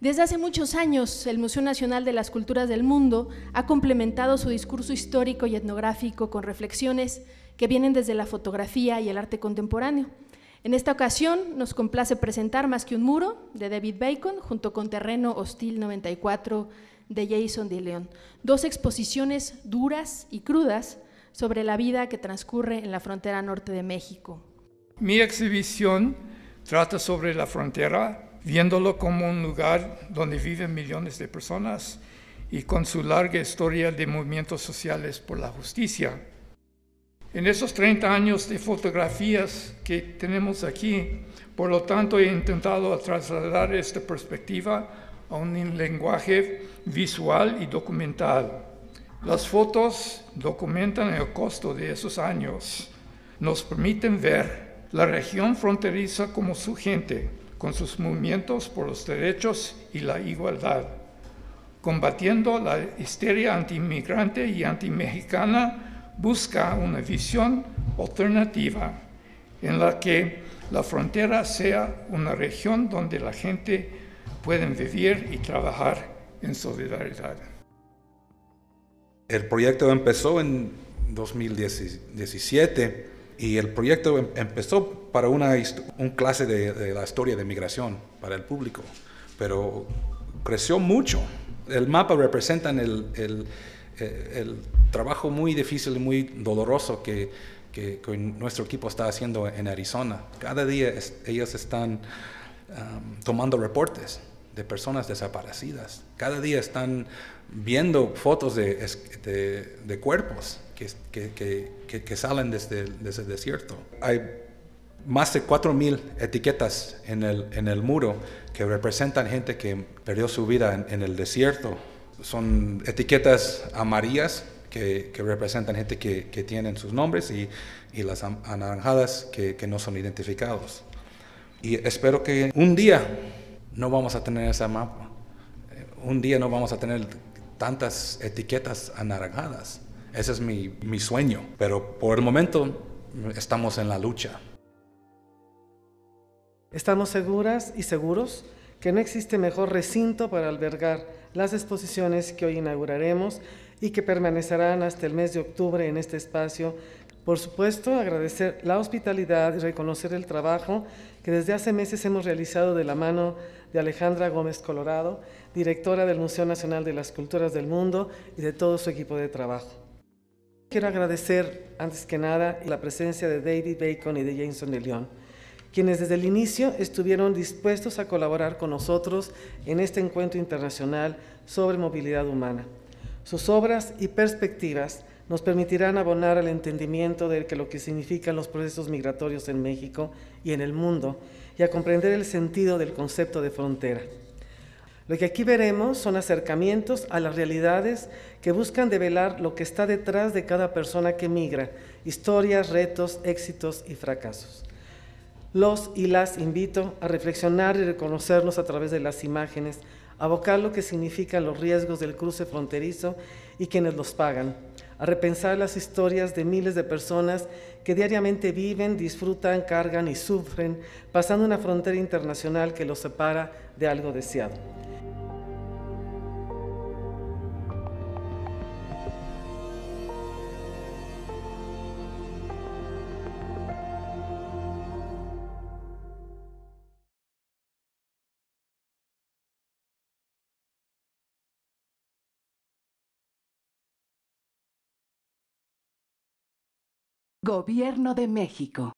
Desde hace muchos años, el Museo Nacional de las Culturas del Mundo ha complementado su discurso histórico y etnográfico con reflexiones que vienen desde la fotografía y el arte contemporáneo. En esta ocasión nos complace presentar Más que un Muro, de David Bacon, junto con Terreno Hostil 94, de Jason De León. Dos exposiciones duras y crudas sobre la vida que transcurre en la frontera norte de México. Mi exhibición trata sobre la frontera, viéndolo como un lugar donde viven millones de personas y con su larga historia de movimientos sociales por la justicia. En esos 30 años de fotografías que tenemos aquí, por lo tanto, he intentado trasladar esta perspectiva a un lenguaje visual y documental. Las fotos documentan el costo de esos años. Nos permiten ver la región fronteriza como su gente, con sus movimientos por los derechos y la igualdad, combatiendo la histeria antiinmigrante y antimexicana, busca una visión alternativa en la que la frontera sea una región donde la gente puede vivir y trabajar en solidaridad. El proyecto empezó en 2017. Y el proyecto empezó para una clase de la historia de migración para el público, pero creció mucho. El mapa representa el trabajo muy difícil y muy doloroso que nuestro equipo está haciendo en Arizona. Cada día ellos están tomando reportes de personas desaparecidas. Cada día están viendo fotos de cuerpos que salen desde el desierto. Hay más de 4,000 etiquetas en el muro que representan gente que perdió su vida en el desierto. Son etiquetas amarillas que representan gente que tienen sus nombres y las anaranjadas que no son identificados. Y espero que un día no vamos a tener ese mapa. Un día no vamos a tener tantas etiquetas anaranjadas. Ese es mi sueño, pero por el momento estamos en la lucha. Estamos seguras y seguros que no existe mejor recinto para albergar las exposiciones que hoy inauguraremos y que permanecerán hasta el mes de octubre en este espacio. Por supuesto, agradecer la hospitalidad y reconocer el trabajo que desde hace meses hemos realizado de la mano de Alejandra Gómez Colorado, directora del Museo Nacional de las Culturas del Mundo, y de todo su equipo de trabajo. Quiero agradecer, antes que nada, la presencia de David Bacon y de Jason De León, quienes desde el inicio estuvieron dispuestos a colaborar con nosotros en este encuentro internacional sobre movilidad humana. Sus obras y perspectivas nos permitirán abonar al entendimiento de lo que significan los procesos migratorios en México y en el mundo, y a comprender el sentido del concepto de frontera. Lo que aquí veremos son acercamientos a las realidades que buscan develar lo que está detrás de cada persona que migra, historias, retos, éxitos y fracasos. Los y las invito a reflexionar y reconocernos a través de las imágenes, abocar lo que significan los riesgos del cruce fronterizo y quienes los pagan, a repensar las historias de miles de personas que diariamente viven, disfrutan, cargan y sufren, pasando una frontera internacional que los separa de algo deseado. Gobierno de México.